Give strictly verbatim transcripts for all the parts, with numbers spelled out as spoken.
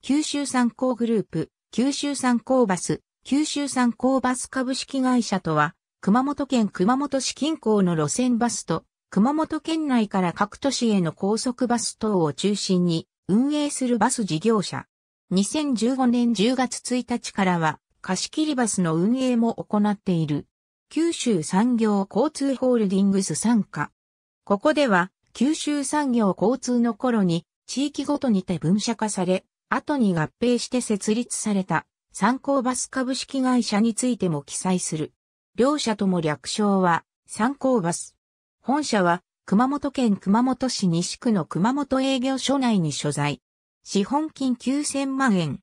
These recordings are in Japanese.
九州三光グループ、九州三光バス、九州三光バス株式会社とは、熊本県熊本市近郊の路線バスと、熊本県内から各都市への高速バス等を中心に運営するバス事業者。にせんじゅうごねんじゅうがつついたちからは、貸切バスの運営も行っている。九州産業交通ホールディングス傘下。ここでは、九州産業交通の頃に、地域ごとにて分社化され、後に合併して設立された、三光バス株式会社についても記載する。両社とも略称は、三光バス。本社は、熊本県熊本市西区の熊本営業所内に所在。資本金きゅうせんまんえん。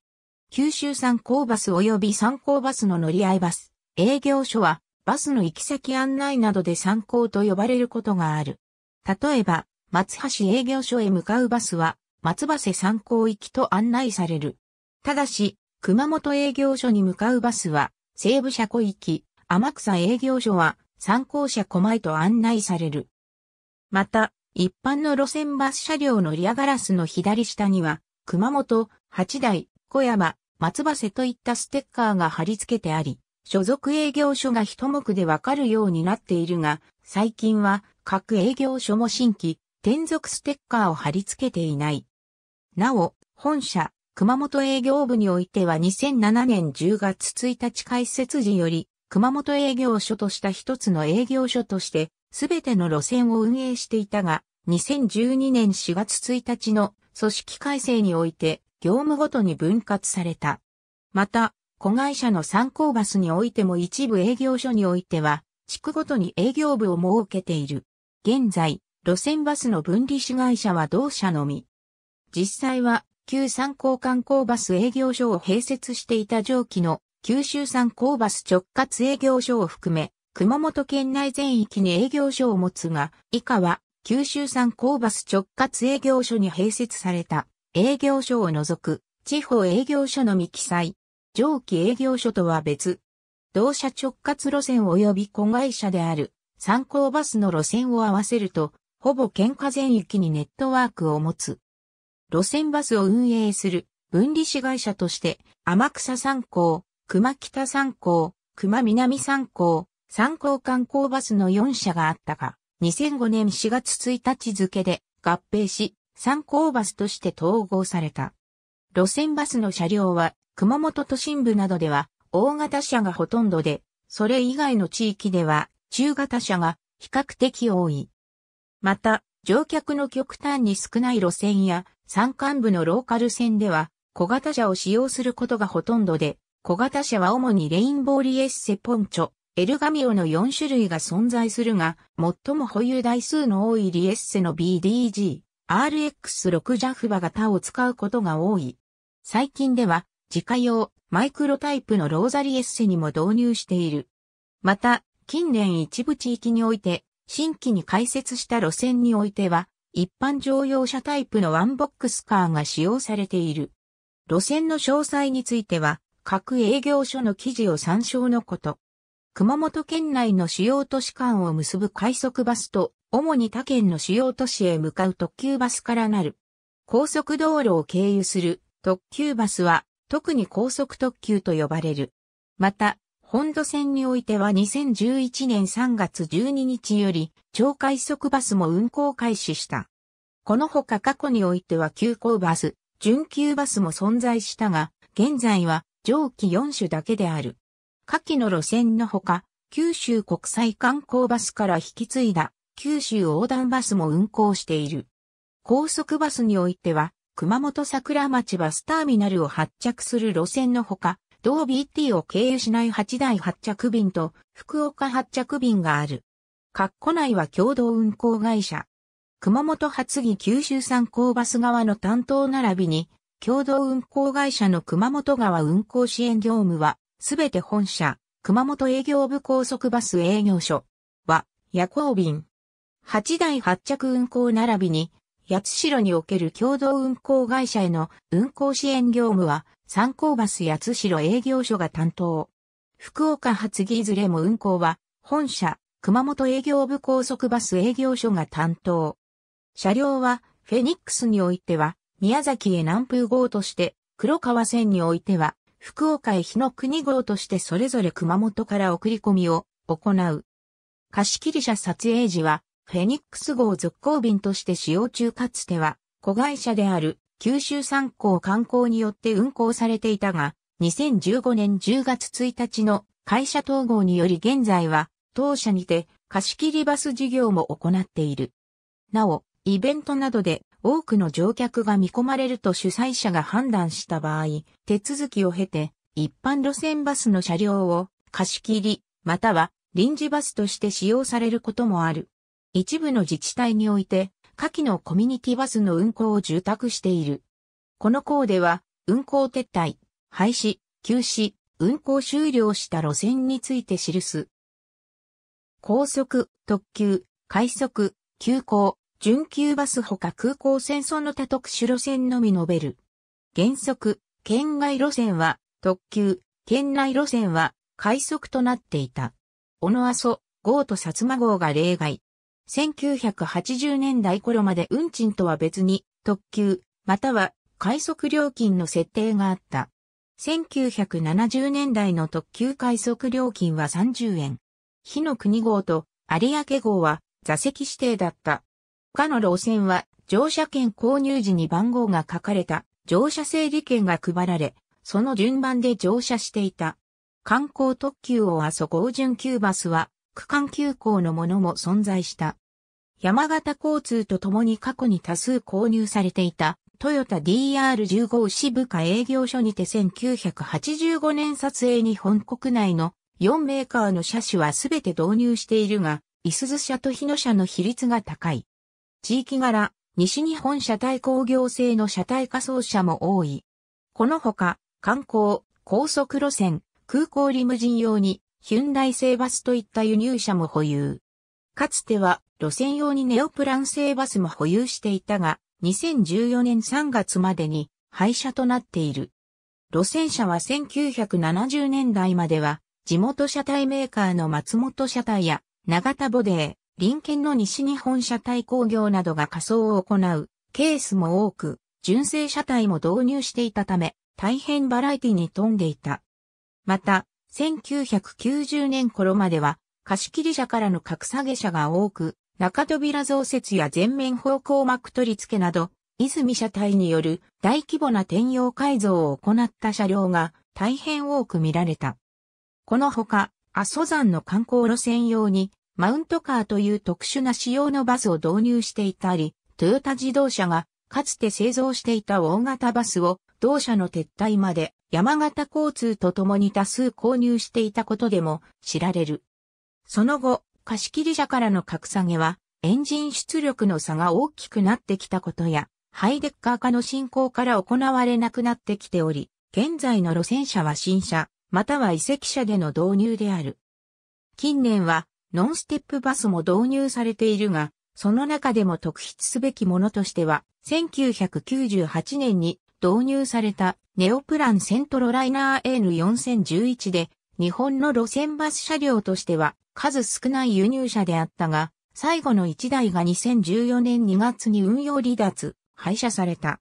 九州三光バス及び三光バスの乗り合いバス、営業所は、バスの行き先案内などで三光と呼ばれることがある。例えば、松橋営業所へ向かうバスは、松橋三光行きと案内される。ただし、熊本営業所に向かうバスは、西部車庫行き、天草営業所は、三光車庫前と案内される。また、一般の路線バス車両のリアガラスの左下には、熊本、八台、小山、松橋といったステッカーが貼り付けてあり、所属営業所が一目でわかるようになっているが、最近は各営業所も新規、転属ステッカーを貼り付けていない。なお、本社、熊本営業部においてはにせんななねんじゅうがつついたち開設時より、熊本営業所とした一つの営業所として、すべての路線を運営していたが、にせんじゅうにねんしがつついたちの組織改正において、業務ごとに分割された。また、子会社の三光バスにおいても一部営業所においては、地区ごとに営業部を設けている。現在、路線バスの分離子会社は同社のみ。実際は、旧三光観光バス営業所を併設していた上記の九州三光バス直轄営業所を含め、熊本県内全域に営業所を持つが、以下は九州三光バス直轄営業所に併設された営業所を除く地方営業所のみ記載。上記営業所とは別、同社直轄路線及び子会社である三光バスの路線を合わせると、ほぼ県下全域にネットワークを持つ。路線バスを運営する分離子会社として、天草三光、熊北三光、熊南三光、三光観光バスのよんしゃがあったが、にせんごねんしがつついたち付で合併し、三光バスとして統合された。路線バスの車両は、熊本都心部などでは大型車がほとんどで、それ以外の地域では中型車が比較的多い。また、乗客の極端に少ない路線や山間部のローカル線では小型車を使用することがほとんどで、小型車は主にレインボーリエッセポンチョ、エルガミオのよんしゅるいが存在するが、最も保有台数の多いリエッセの ビーディージー、アールエックスろく ジャフバ型を使うことが多い。最近では、自家用、マイクロタイプのローザリエッセにも導入している。また、近年一部地域において、新規に開設した路線においては、一般乗用車タイプのワンボックスカーが使用されている。路線の詳細については、各営業所の記事を参照のこと。熊本県内の主要都市間を結ぶ快速バスと、主に他県の主要都市へ向かう特急バスからなる。高速道路を経由する特急バスは、特に高速特急と呼ばれる。また、本土線においてはにせんじゅういちねんさんがつじゅうににちより超快速バスも運行開始した。このほか過去においては急行バス、準急バスも存在したが、現在は上記よんしゅだけである。下記の路線のほか、九州国際観光バスから引き継いだ九州横断バスも運行している。高速バスにおいては、熊本桜町バスターミナルを発着する路線のほか、同 ビーティー を経由しないはちだい発着便と福岡発着便がある。括弧内は共同運行会社。熊本発議九州三光バス側の担当並びに、共同運行会社の熊本側運行支援業務は、すべて本社、熊本営業部高速バス営業所は、夜行便。はちだい発着運行並びに、八代における共同運行会社への運行支援業務は、三光バス八代営業所が担当。福岡発議いずれも運行は、本社、熊本営業部高速バス営業所が担当。車両は、フェニックスにおいては、宮崎へ南風号として、黒川線においては、福岡へ日の国号としてそれぞれ熊本から送り込みを行う。貸切車撮影時は、フェニックス号続行便として使用中かつては、子会社である九州三幸観光によって運行されていたが、にせんじゅうごねんじゅうがつついたちの会社統合により現在は、当社にて貸切バス事業も行っている。なお、イベントなどで多くの乗客が見込まれると主催者が判断した場合、手続きを経て一般路線バスの車両を貸切、または臨時バスとして使用されることもある。一部の自治体において、下記のコミュニティバスの運行を受託している。この項では、運行撤退、廃止、休止、運行終了した路線について記す。高速、特急、快速、急行、準急バスほか空港線その他特殊路線のみ述べる。原則、県外路線は特急、県内路線は快速となっていた。小野阿蘇号と薩摩号が例外。せんきゅうひゃくはちじゅうねんだい頃まで運賃とは別に特急または快速料金の設定があった。せんきゅうひゃくななじゅうねんだいの特急快速料金はさんじゅうえん。日の国号と有明号は座席指定だった。他の路線は乗車券購入時に番号が書かれた乗車整理券が配られ、その順番で乗車していた。観光特急を阿蘇号準急バスは区間急行のものも存在した。山形交通とともに過去に多数購入されていた、トヨタ ディーアールじゅうご 支部下営業所にてせんきゅうひゃくはちじゅうごねん撮影日本国内のよんメーカーの車種はすべて導入しているが、いすゞ車と日野車の比率が高い。地域柄、西日本車体工業製の車体仮想車も多い。このほか、観光、高速路線、空港リムジン用に、ヒュンダイ製バスといった輸入車も保有。かつては路線用にネオプラン製バスも保有していたが、にせんじゅうよねんさんがつまでに廃車となっている。路線車はせんきゅうひゃくななじゅうねんだいまでは、地元車体メーカーの松本車体や長田ボデー、隣県の西日本車体工業などが仮装を行うケースも多く、純正車体も導入していたため、大変バラエティに富んでいた。また、せんきゅうひゃくきゅうじゅうねん頃までは、貸切車からの格下げ車が多く、中扉増設や前面方向幕取り付けなど、泉車体による大規模な転用改造を行った車両が大変多く見られた。このほか、阿蘇山の観光路線用に、マウントカーという特殊な仕様のバスを導入していたり、トヨタ自動車がかつて製造していた大型バスを、同社の撤退まで山形交通とともに多数購入していたことでも知られる。その後、貸切車からの格下げはエンジン出力の差が大きくなってきたことや、ハイデッカー化の進行から行われなくなってきており、現在の路線車は新車、または移籍車での導入である。近年はノンステップバスも導入されているが、その中でも特筆すべきものとしては、せんきゅうひゃくきゅうじゅうはちねんに、導入されたネオプランセントロライナー エヌよんせんじゅういち で日本の路線バス車両としては数少ない輸入車であったが、最後のいちだいがにせんじゅうよねんにがつに運用離脱、廃車された。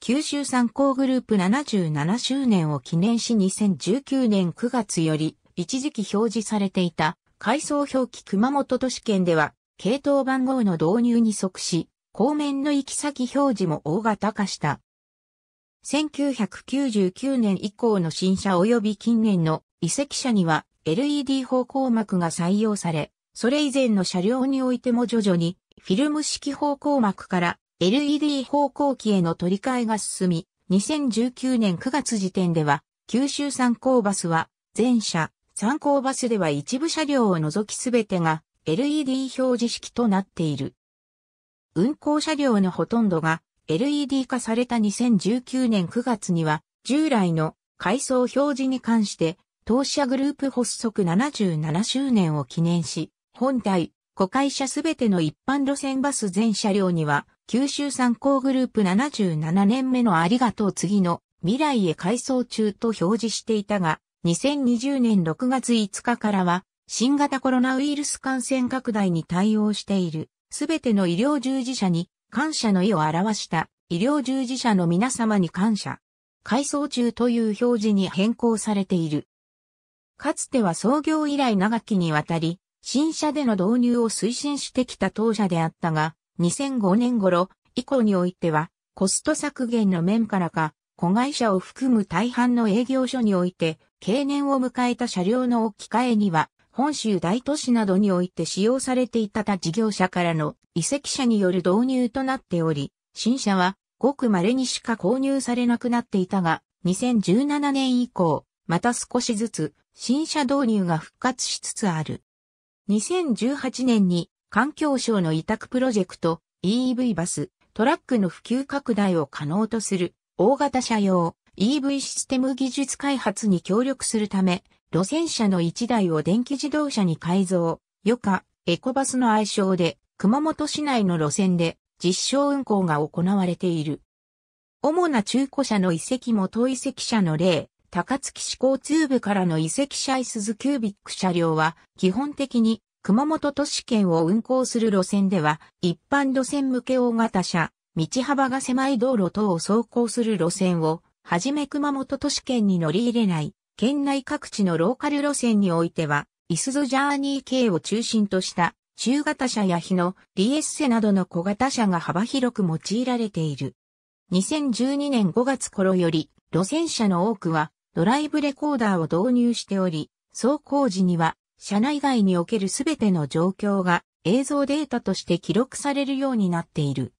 九州三幸グループななじゅうななしゅうねんを記念しにせんじゅうきゅうねんくがつより一時期表示されていた階層表記熊本都市圏では系統番号の導入に即し、後面の行き先表示も大型化した。せんきゅうひゃくきゅうじゅうきゅうねん以降の新車及び近年の移籍車には エルイーディー 方向幕が採用され、それ以前の車両においても徐々にフィルム式方向幕から エルイーディー 方向機への取り替えが進み、にせんじゅうきゅうねんくがつ時点では九州三幸バスは全車、三幸バスでは一部車両を除きすべてが エルイーディー 表示式となっている。運行車両のほとんどがエルイーディー 化されたにせんじゅうきゅうねんくがつには、従来の階層表示に関して、当社グループ発足ななじゅうななしゅうねんを記念し、本体、子会社すべての一般路線バス全車両には、九州三幸グループななじゅうななねんめのありがとう次の未来へ改装中と表示していたが、にせんにじゅうねんろくがついつかからは、新型コロナウイルス感染拡大に対応している、すべての医療従事者に、感謝の意を表した医療従事者の皆様に感謝。改装中という表示に変更されている。かつては創業以来長きにわたり、新車での導入を推進してきた当社であったが、にせんごねん頃以降においては、コスト削減の面からか、子会社を含む大半の営業所において、経年を迎えた車両の置き換えには、本州大都市などにおいて使用されていた他事業者からの移籍車による導入となっており、新車はごく稀にしか購入されなくなっていたが、にせんじゅうななねん以降、また少しずつ新車導入が復活しつつある。にせんじゅうはちねんに環境省の委託プロジェクト イーブイ バス、トラックの普及拡大を可能とする大型車用 イーブイ システム技術開発に協力するため、路線車のいちだいを電気自動車に改造、ヨカ、エコバスの愛称で熊本市内の路線で実証運行が行われている。主な中古車の移籍元移籍車の例、高槻市交通部からの移籍車いすゞキュービック車両は基本的に熊本都市圏を運行する路線では一般路線向け大型車、道幅が狭い道路等を走行する路線をはじめ熊本都市圏に乗り入れない。県内各地のローカル路線においては、いすゞジャーニー系を中心とした中型車や日野、リエッセなどの小型車が幅広く用いられている。にせんじゅうにねんごがつ頃より、路線車の多くはドライブレコーダーを導入しており、走行時には車内外におけるすべての状況が映像データとして記録されるようになっている。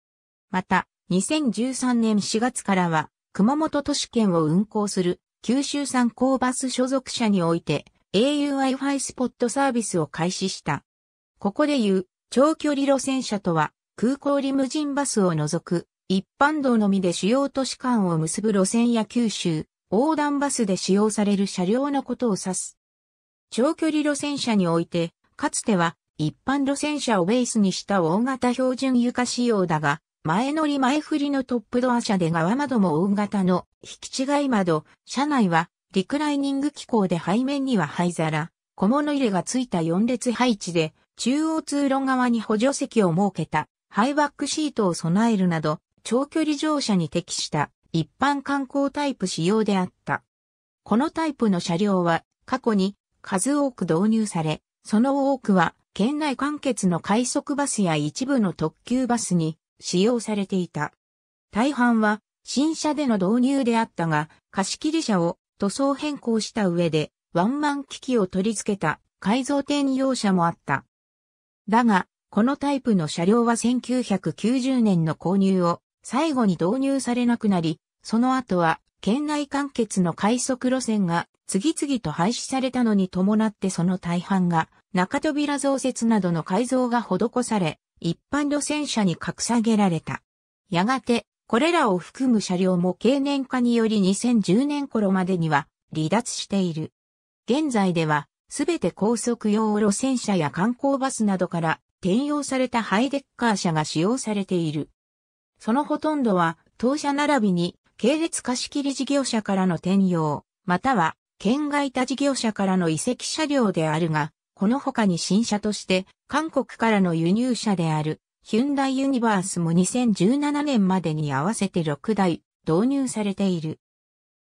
また、にせんじゅうさんねんしがつからは、熊本都市圏を運行する九州三高バス所属車において エーユー Wi-Fi スポットサービスを開始した。ここでいう長距離路線車とは空港リムジンバスを除く一般道のみで主要都市間を結ぶ路線や九州横断バスで使用される車両のことを指す。長距離路線車においてかつては一般路線車をベースにした大型標準床仕様だが、前乗り前振りのトップドア車で側窓も大型の引き違い窓、車内はリクライニング機構で背面には灰皿、小物入れがついたよんれつ配置で中央通路側に補助席を設けたハイバックシートを備えるなど長距離乗車に適した一般観光タイプ仕様であった。このタイプの車両は過去に数多く導入され、その多くは県内間欠の快速バスや一部の特急バスに使用されていた。大半は新車での導入であったが、貸切車を塗装変更した上でワンマン機器を取り付けた改造転用車もあった。だが、このタイプの車両はせんきゅうひゃくきゅうじゅうねんの購入を最後に導入されなくなり、その後は県内間欠の快速路線が次々と廃止されたのに伴ってその大半が中扉増設などの改造が施され、一般路線車に格下げられた。やがて、これらを含む車両も経年化によりにせんじゅうねん頃までには離脱している。現在では、すべて高速用路線車や観光バスなどから転用されたハイデッカー車が使用されている。そのほとんどは、当社並びに、系列貸切事業者からの転用、または、県外他事業者からの移籍車両であるが、この他に新車として、韓国からの輸入車である、ヒュンダイユニバースもにせんじゅうななねんまでに合わせてろくだい導入されている。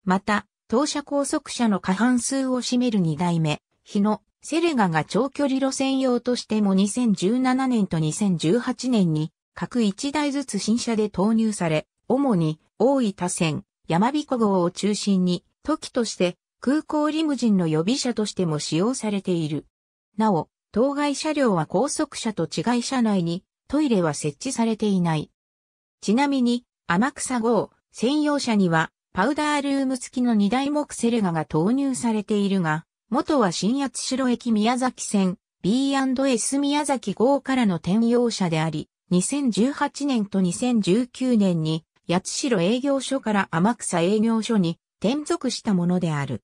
また、当社高速車の過半数を占めるにだいめ、日野、セレガが長距離路線用としてもにせんじゅうななねんとにせんじゅうはちねんに各いちだいずつ新車で投入され、主に大分線、やまびこ号を中心に、時として空港リムジンの予備車としても使用されている。なお、当該車両は高速車と違い車内にトイレは設置されていない。ちなみに、天草号専用車にはパウダールーム付きのにだいもくセレガが投入されているが、元は新八代駅宮崎線 ビーアンドエス 宮崎号からの転用車であり、にせんじゅうはちねんとにせんじゅうきゅうねんに八代営業所から天草営業所に転属したものである。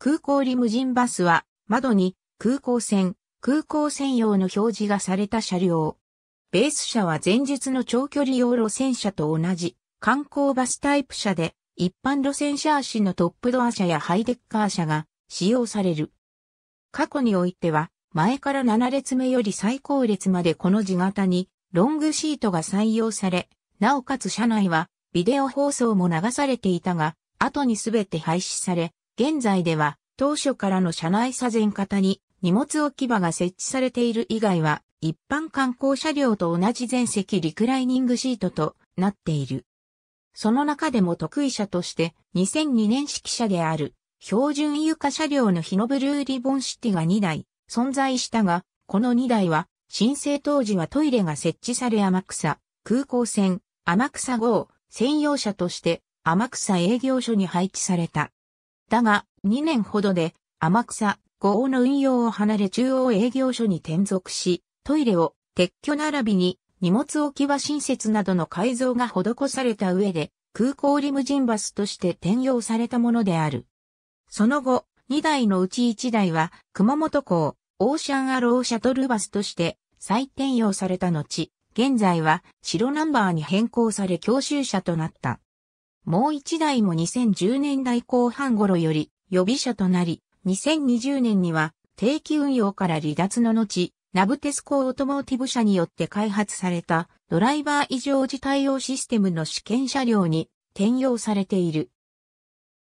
空港リムジンバスは窓に空港線、空港専用の表示がされた車両。ベース車は前述の長距離用路線車と同じ観光バスタイプ車で一般路線車足のトップドア車やハイデッカー車が使用される。過去においては前からななれつめより最後列までこの字型にロングシートが採用され、なおかつ車内はビデオ放送も流されていたが、後にすべて廃止され、現在では当初からの車内左前方に荷物置き場が設置されている以外は、一般観光車両と同じ全席リクライニングシートとなっている。その中でも得意車としてにせんにねん式車である標準床車両の日野ブルーリボンシティがにだい存在したが、このにだいは申請当時はトイレが設置され天草空港線天草号専用車として天草営業所に配置された。だがにねんほどで天草号の運用を離れ中央営業所に転属し、トイレを撤去並びに荷物置き場新設などの改造が施された上で空港リムジンバスとして転用されたものである。その後、にだいのうちいちだいは熊本港オーシャンアローシャトルバスとして再転用された後、現在は白ナンバーに変更され教習車となった。もういちだいもにせんじゅうねんだいこう半頃より予備車となり、にせんにじゅうねんには定期運用から離脱の後、ナブテスコオートモーティブ社によって開発されたドライバー異常時対応システムの試験車両に転用されている。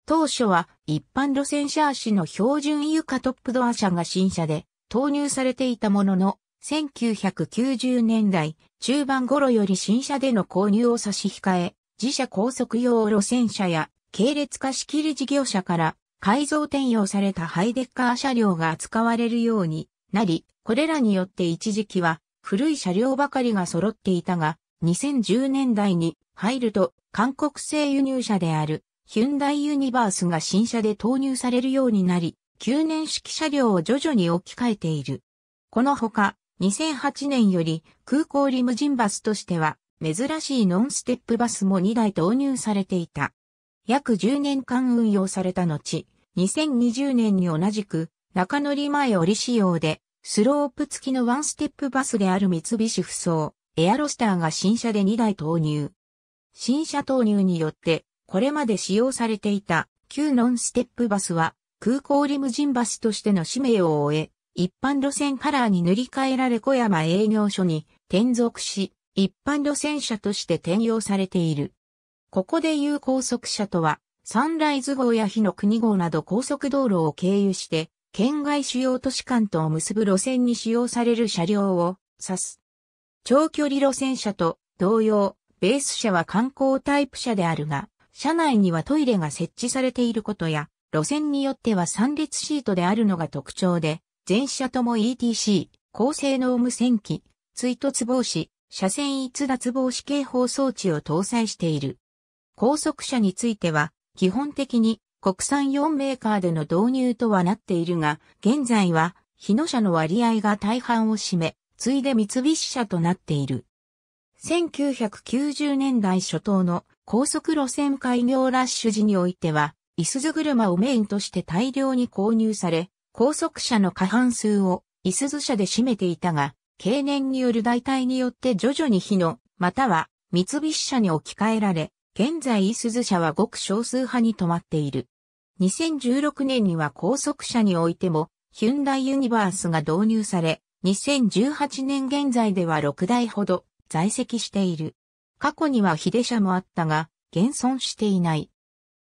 当初は一般路線車足の標準床トップドア車が新車で投入されていたものの、せんきゅうひゃくきゅうじゅうねんだいちゅうばん頃より新車での購入を差し控え、自社高速用路線車や系列貸し切り事業者から改造転用されたハイデッカー車両が扱われるようになり、これらによって一時期は古い車両ばかりが揃っていたが、にせんじゅうねんだいに入ると韓国製輸入車であるヒュンダイユニバースが新車で投入されるようになり、旧年式車両を徐々に置き換えている。このほか、にせんはちねんより空港リムジンバスとしては珍しいノンステップバスもにだい投入されていた。約じゅうねんかん運用された後、にせんにじゅうねんに同じく中乗り前折仕様で、スロープ付きのワンステップバスである三菱ふそう、エアロスターが新車でにだい投入。新車投入によって、これまで使用されていた旧ノンステップバスは空港リムジンバスとしての使命を終え、一般路線カラーに塗り替えられ小山営業所に転属し、一般路線車として転用されている。ここでいう高速車とは、サンライズ号や日の国号など高速道路を経由して、県外主要都市間とを結ぶ路線に使用される車両を指す。長距離路線車と同様、ベース車は観光タイプ車であるが、車内にはトイレが設置されていることや、路線によってはさん列シートであるのが特徴で、全車とも イーティーシー、高性能無線機、追突防止、車線逸脱防止警報装置を搭載している。高速車については、基本的に、国産よんメーカーでの導入とはなっているが、現在は日野車の割合が大半を占め、次いで三菱車となっている。せんきゅうひゃくきゅうじゅうねんだいしょ頭の高速路線開業ラッシュ時においては、いすゞ車をメインとして大量に購入され、高速車の過半数をいすゞ車で占めていたが、経年による代替によって徐々に日野、または三菱車に置き換えられ、現在いすゞ車はごく少数派に止まっている。にせんじゅうろくねんには高速車においてもヒュンダイユニバースが導入され、にせんじゅうはちねん現在ではろくだいほど在籍している。過去にはヒデ車もあったが、現存していない。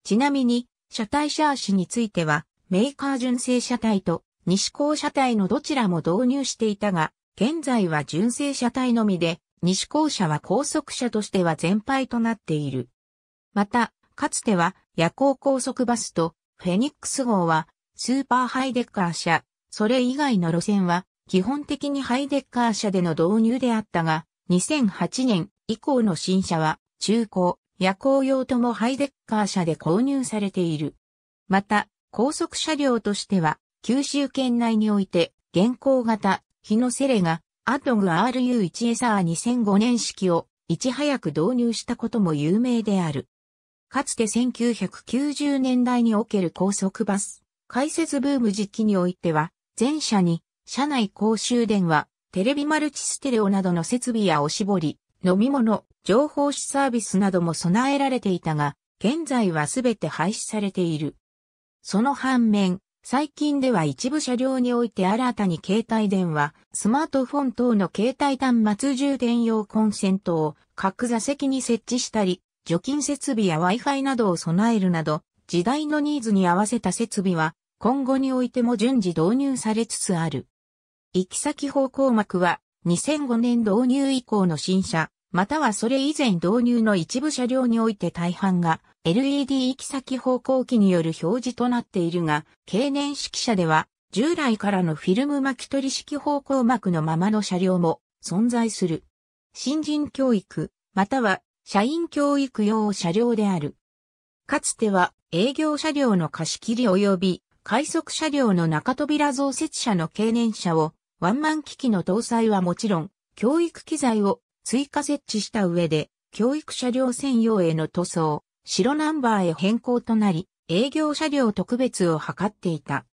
ちなみに、車体車足については、メーカー純正車体と西高車体のどちらも導入していたが、現在は純正車体のみで、西高車は高速車としては全廃となっている。また、かつては夜行高速バスとフェニックス号はスーパーハイデッカー車、それ以外の路線は基本的にハイデッカー車での導入であったが、にせんはちねん以降の新車は中古、夜行用ともハイデッカー車で購入されている。また、高速車両としては九州圏内において現行型日野セレがアトグ アールユーワン エサーにせんごねん式をいち早く導入したことも有名である。かつてせんきゅうひゃくきゅうじゅうねんだいにおける高速バス、開設ブーム時期においては、全車に、車内公衆電話、テレビマルチステレオなどの設備やおしぼり、飲み物、情報誌サービスなども備えられていたが、現在はすべて廃止されている。その反面、最近では一部車両において新たに携帯電話、スマートフォン等の携帯端末充電用コンセントを各座席に設置したり、除菌設備や Wi-Fi などを備えるなど、時代のニーズに合わせた設備は今後においても順次導入されつつある。行き先方向幕はにせんごねん導入以降の新車、またはそれ以前導入の一部車両において大半が エルイーディー 行き先方向機による表示となっているが、経年式車では従来からのフィルム巻き取り式方向幕のままの車両も存在する。新人教育、または社員教育用車両である。かつては営業車両の貸し切り及び快速車両の中扉増設車の経年車をワンマン機器の搭載はもちろん、教育機材を追加設置した上で、教育車両専用への塗装、白ナンバーへ変更となり、営業車両特別を図っていた。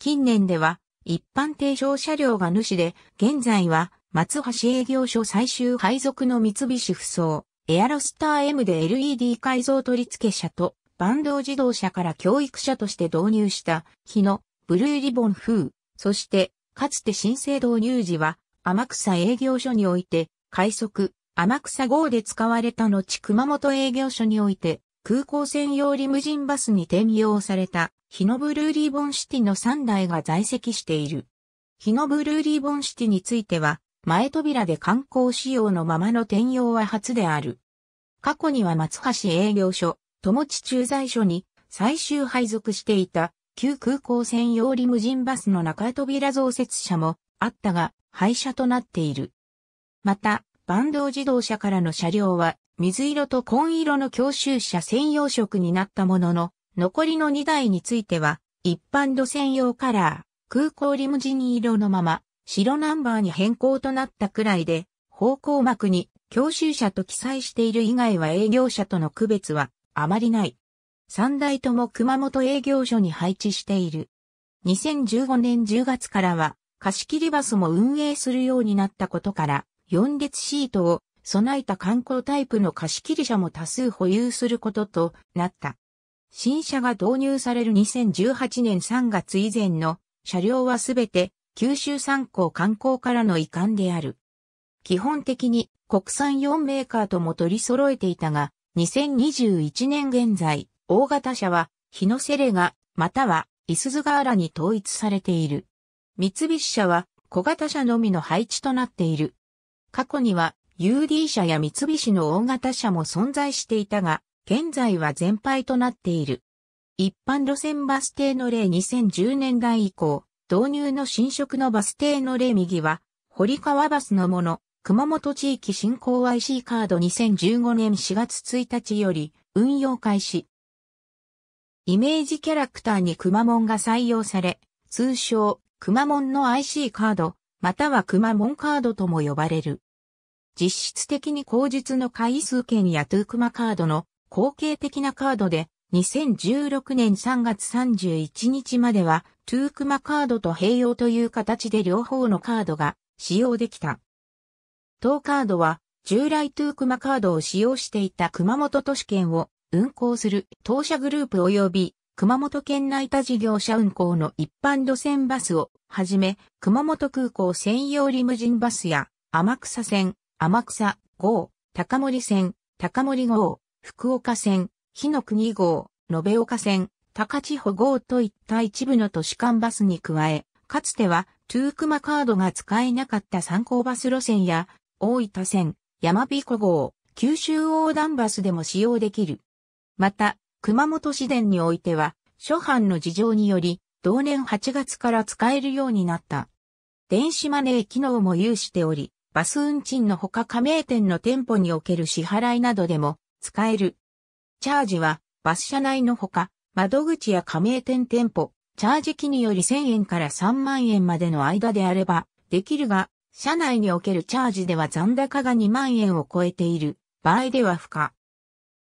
近年では、一般停車車両が主で、現在は、松橋営業所最終配属の三菱ふそう、エアロスター エム で エルイーディー 改造取付車と、坂東自動車から教育車として導入した、日野、ブルーリボン風、そして、かつて新制導入時は、天草営業所において、快速、天草号で使われた後熊本営業所において、空港専用リムジンバスに転用された、日野ブルーリボンシティのさんだいが在籍している。日野ブルーリボンシティについては、前扉で観光仕様のままの転用は初である。過去には松橋営業所、友知駐在所に最終配属していた、旧空港専用リムジンバスの中扉増設車もあったが、廃車となっている。また、坂東自動車からの車両は、水色と紺色の教習車専用色になったものの、残りのにだいについては、一般路線用カラー、空港リムジン色のまま、白ナンバーに変更となったくらいで、方向幕に教習車と記載している以外は営業車との区別はあまりない。さんだいとも熊本営業所に配置している。にせんじゅうごねんじゅうがつからは貸し切りバスも運営するようになったことからよん列シートを備えた観光タイプの貸し切り車も多数保有することとなった。新車が導入されるにせんじゅうはちねんさんがつ以前の車両はすべて九州産鉱観光からの移管である。基本的に国産よんメーカーとも取り揃えていたがにせんにじゅういちねん現在大型車は、日野セレガ、または、いすゞガーラに統一されている。三菱車は、小型車のみの配置となっている。過去には、ユーディー 車や三菱の大型車も存在していたが、現在は全廃となっている。一般路線バス停の例にせんじゅうねんだい以降、導入の新色のバス停の例右は、堀川バスのもの、熊本地域振興 アイシー カードにせんじゅうごねんしがつついたちより、運用開始。イメージキャラクターにくまモンが採用され、通称、くまモンの アイシー カード、またはくまモンカードとも呼ばれる。実質的に後述の回数券やトゥークマカードの後継的なカードで、にせんじゅうろくねんさんがつさんじゅういちにちまでは、トゥークマカードと併用という形で両方のカードが使用できた。当カードは、従来トゥークマカードを使用していた熊本都市圏を、運行する当社グループ及び熊本県内他事業者運行の一般路線バスをはじめ熊本空港専用リムジンバスや天草線、天草号、高森線、高森号、福岡線、日の国号、延岡線、高千穂号といった一部の都市間バスに加え、かつてはトゥークマカードが使えなかった参考バス路線や大分線、山彦号、九州横断バスでも使用できる。また、熊本市電においては、諸般の事情により、同年はちがつから使えるようになった。電子マネー機能も有しており、バス運賃のほか加盟店の店舗における支払いなどでも使える。チャージは、バス車内のほか、窓口や加盟店店舗、チャージ機によりせんえんからさんまんえんまでの間であれば、できるが、車内におけるチャージでは残高がにまんえんを超えている場合では不可。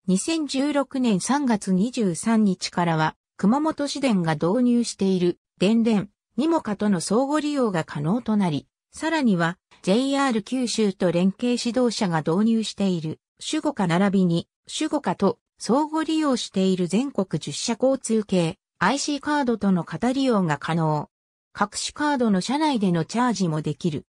にせんじゅうろくねんさんがつにじゅうさんにちからは、熊本市電が導入している、電電、にもかとの相互利用が可能となり、さらには、ジェイアール 九州と連携指導者が導入している、守護課並びに、守護課と相互利用している全国じゅっ社交通系、アイシー カードとの型利用が可能。隠しカードの車内でのチャージもできる。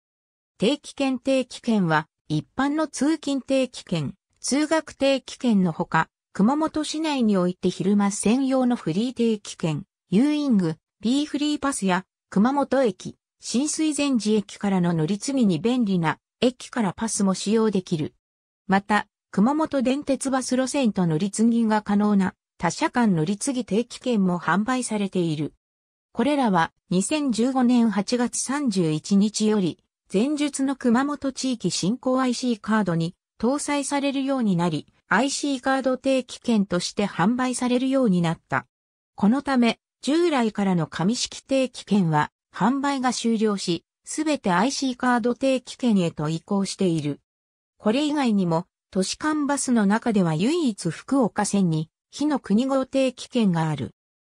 定期券定期券は、一般の通勤定期券。通学定期券のほか、熊本市内において昼間専用のフリー定期券、U イング、B フリーパスや、熊本駅、新水前寺駅からの乗り継ぎに便利な、駅からパスも使用できる。また、熊本電鉄バス路線と乗り継ぎが可能な、他社間乗り継ぎ定期券も販売されている。これらはにせんじゅうごねんはちがつさんじゅういちにちより、前述の熊本地域振興 アイシー カードに搭載されるようになり、アイシー カード定期券として販売されるようになった。このため、従来からの紙式定期券は販売が終了し、すべて アイシー カード定期券へと移行している。これ以外にも、都市間バスの中では唯一福岡線に、日の国号定期券がある。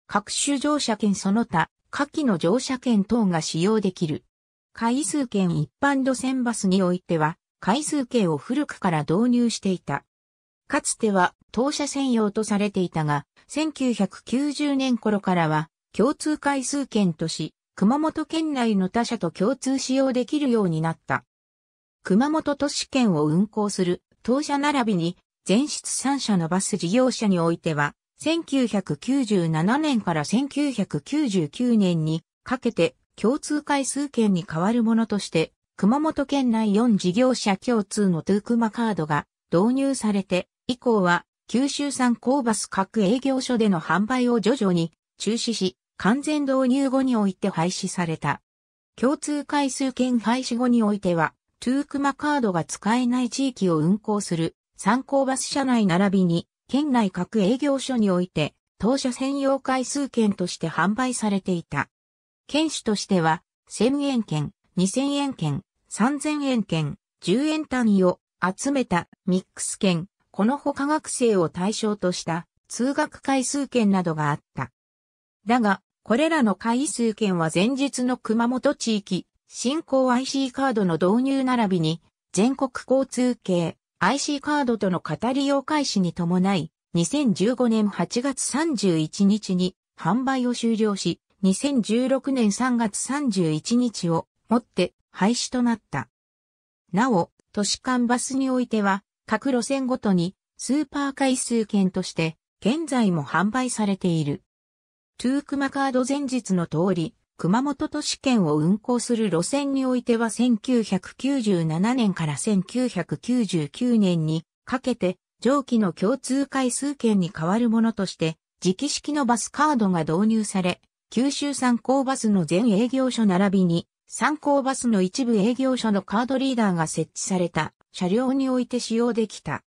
各種乗車券その他、下記の乗車券等が使用できる。回数券一般路線バスにおいては、回数券を古くから導入していた。かつては、当社専用とされていたが、せんきゅうひゃくきゅうじゅうねん頃からは、共通回数券とし、熊本県内の他社と共通使用できるようになった。熊本都市圏を運行する、当社並びに、全室さんしゃのバス事業者においては、せんきゅうひゃくきゅうじゅうななねんからせんきゅうひゃくきゅうじゅうきゅうねんにかけて共通回数券に代わるものとして、熊本県内よん事業者共通のトゥークマカードが導入されて、以降は九州産高バス各営業所での販売を徐々に中止し、完全導入後において廃止された。共通回数券廃止後においては、トゥークマカードが使えない地域を運行する三高バス社内並びに、県内各営業所において、当社専用回数券として販売されていた。券種としては、せんえん券、にせんえん券、さんぜんえん券、じゅうえん単位を集めたミックス券、この他学生を対象とした通学回数券などがあった。だが、これらの回数券は前述の熊本地域、振興 アイシー カードの導入並びに、全国交通系、アイシー カードとの語り用開始に伴い、にせんじゅうごねんはちがつさんじゅういちにちに販売を終了し、にせんじゅうろくねんさんがつさんじゅういちにちをもって廃止となった。なお、都市間バスにおいては、各路線ごとにスーパー回数券として、現在も販売されている。トゥークマカード前述の通り、熊本都市圏を運行する路線においてはせんきゅうひゃくきゅうじゅうななねんからせんきゅうひゃくきゅうじゅうきゅうねんにかけて上記の共通回数券に代わるものとして磁気式のバスカードが導入され、九州三高バスの全営業所並びに三高バスの一部営業所のカードリーダーが設置された車両において使用できた。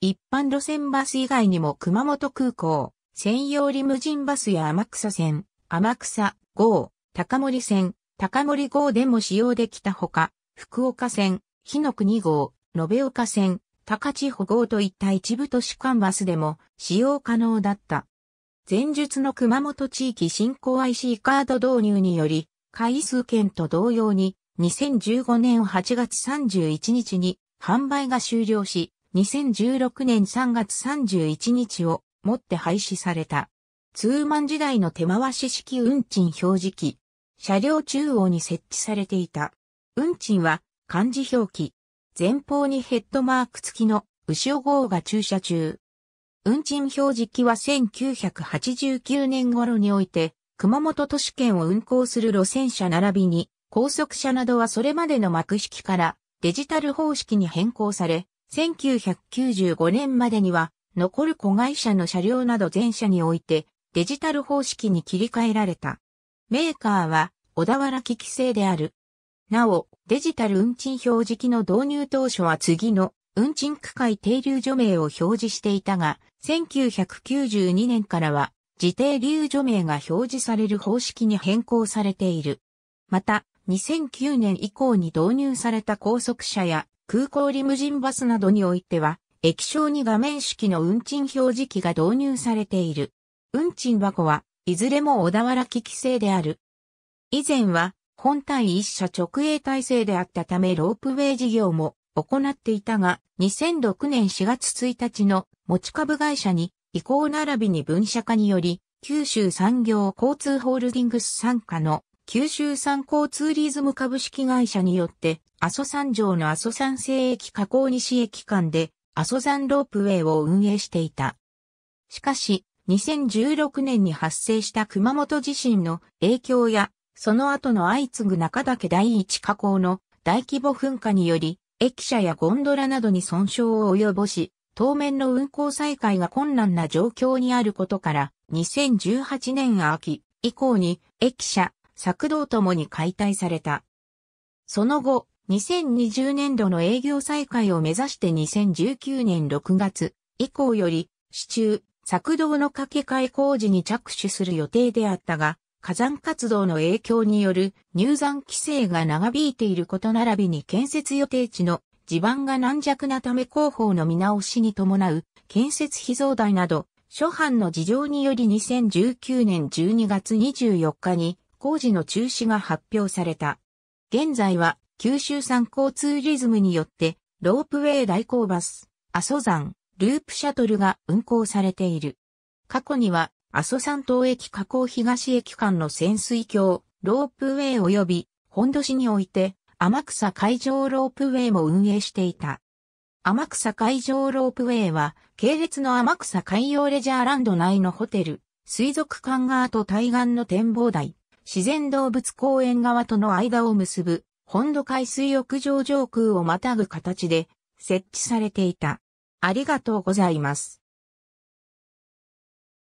一般路線バス以外にも熊本空港、専用リムジンバスや天草線、天草号、高森線、高森号でも使用できたほか、福岡線、日の国号、延岡線、高千穂号といった一部都市間バスでも使用可能だった。前述の熊本地域振興 アイシー カード導入により、回数券と同様ににせんじゅうごねんはちがつさんじゅういちにちに販売が終了し、にせんじゅうろくねんさんがつさんじゅういちにちをもって廃止された。ツーマン時代の手回し式運賃表示機。車両中央に設置されていた。運賃は漢字表記。前方にヘッドマーク付きの潮号が駐車中。運賃表示機はせんきゅうひゃくはちじゅうきゅうねん頃において、熊本都市圏を運行する路線車並びに、高速車などはそれまでの幕式からデジタル方式に変更され、せんきゅうひゃくきゅうじゅうごねんまでには、残る子会社の車両など全車において、デジタル方式に切り替えられた。メーカーは小田原機器製である。なお、デジタル運賃表示機の導入当初は次の運賃区間停留所名を表示していたが、せんきゅうひゃくきゅうじゅうにねんからは自停留所名が表示される方式に変更されている。また、にせんきゅうねん以降に導入された高速車や空港リムジンバスなどにおいては、液晶に画面式の運賃表示機が導入されている。運賃箱はいずれも小田原機器製である。以前は本体一社直営体制であったためロープウェイ事業も行っていたが、にせんろくねんしがつついたちの持ち株会社に移行並びに分社化により、九州産業交通ホールディングス傘下の九州産交ツーリズム株式会社によって、阿蘇山上の阿蘇山西駅河口西駅間で阿蘇山ロープウェイを運営していた。しかし、にせんじゅうろくねんに発生した熊本地震の影響や、その後の相次ぐ中岳第一火口の大規模噴火により、駅舎やゴンドラなどに損傷を及ぼし、当面の運行再開が困難な状況にあることから、にせんじゅうはちねん秋以降に駅舎、索道ともに解体された。その後、にせんにじゅうねんどの営業再開を目指してにせんじゅうきゅうねんろくがつ以降より、支柱、索道の架け替え工事に着手する予定であったが、火山活動の影響による入山規制が長引いていること並びに建設予定地の地盤が軟弱なため工法の見直しに伴う建設費増大など、諸般の事情によりにせんじゅうきゅうねんじゅうにがつにじゅうよっかに工事の中止が発表された。現在は九州産交ツーリズムによってロープウェイ代行バス、阿蘇山、ループシャトルが運行されている。過去には阿蘇山東駅火口東駅間の潜水橋、ロープウェイ及び、本土市において、天草海上ロープウェイも運営していた。天草海上ロープウェイは、系列の天草海洋レジャーランド内のホテル、水族館側と対岸の展望台、自然動物公園側との間を結ぶ、本土海水浴場上空をまたぐ形で、設置されていた。ありがとうございます。